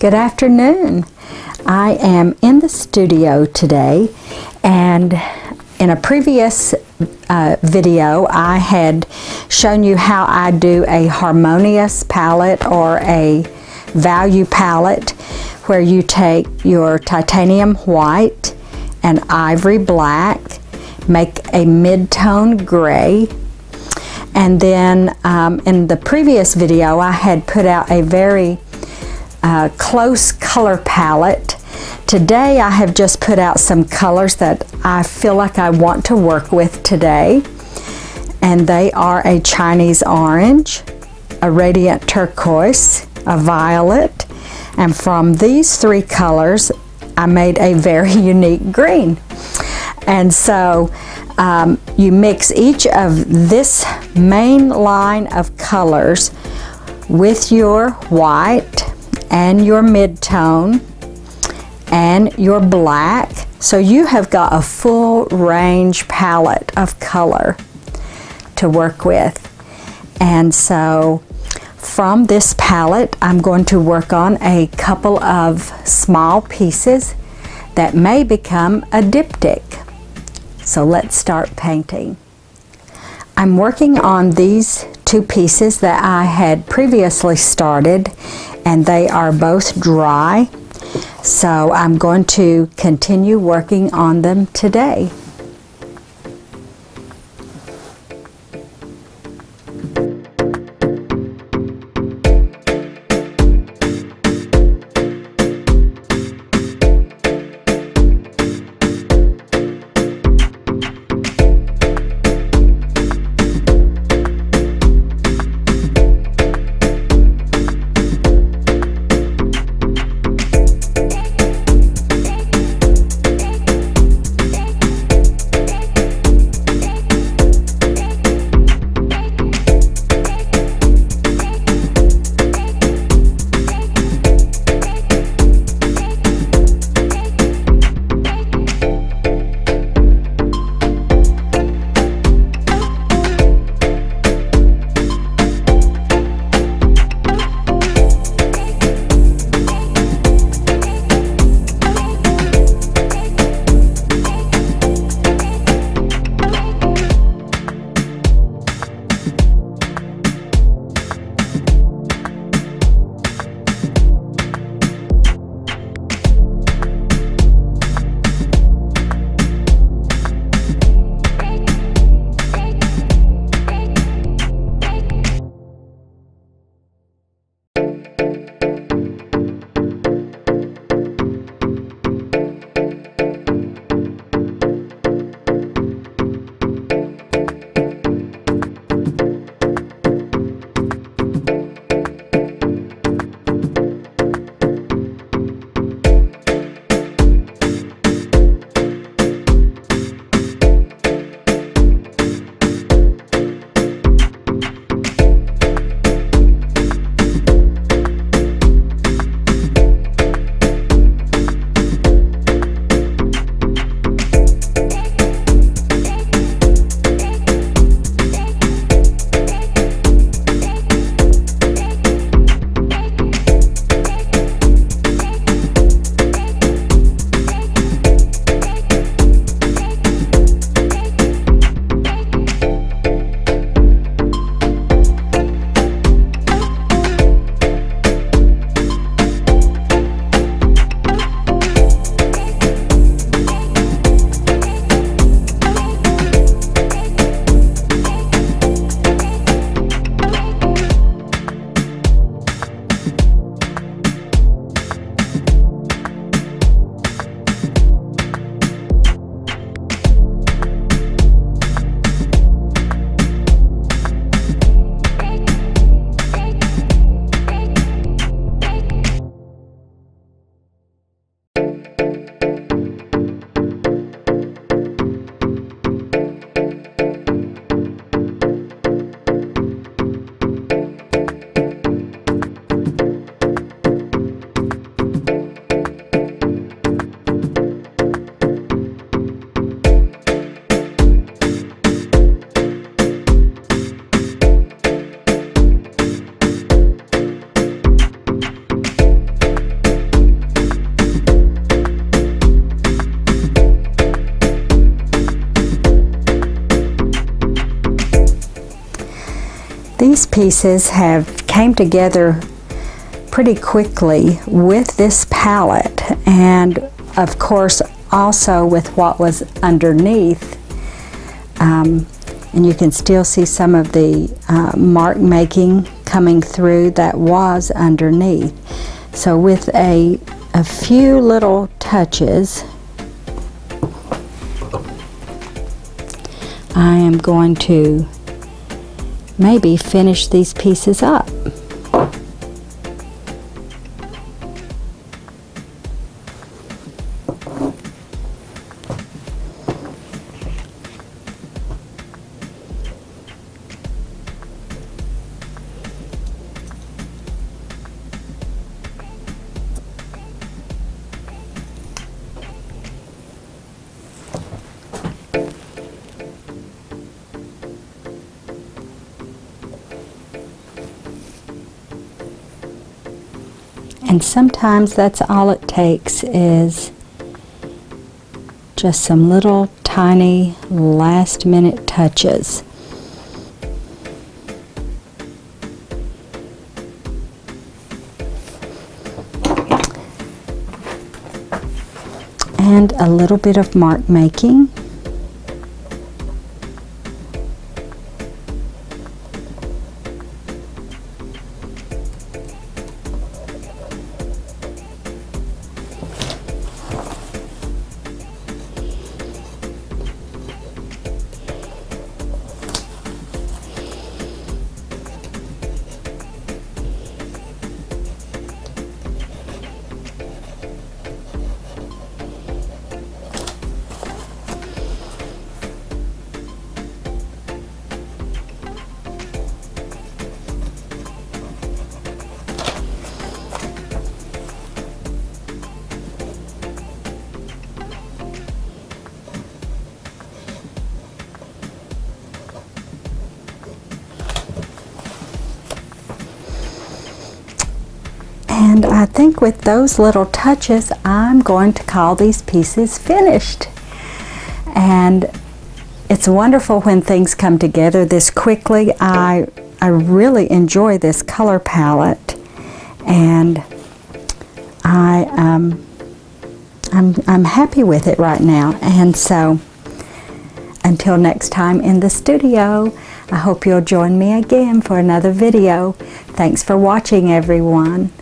Good afternoon. I am in the studio today, and in a previous video I had shown you how I do a harmonious palette or a value palette, where you take your titanium white and ivory black, make a mid-tone gray, and then in the previous video I had put out a very close color palette. Today I have just put out some colors that I feel like I want to work with today, and they are a Chinese orange, a radiant turquoise, a violet, and from these three colors I made a very unique green. And so you mix each of this main line of colors with your white and your mid-tone and your black, so you have got a full range palette of color to work with. And so from this palette I'm going to work on a couple of small pieces that may become a diptych. So let's start painting. I'm working on these two pieces that I had previously started, and they are both dry, so I'm going to continue working on them today. These pieces have came together pretty quickly with this palette, and of course also with what was underneath. And you can still see some of the mark making coming through that was underneath. So with a few little touches, I am going to maybe finish these pieces up. And sometimes that's all it takes, is just some little tiny last minute touches. And a little bit of mark making. And I think with those little touches, I'm going to call these pieces finished. And it's wonderful when things come together this quickly. I really enjoy this color palette, and I'm happy with it right now. And so until next time in the studio, I hope you'll join me again for another video. Thanks for watching, everyone.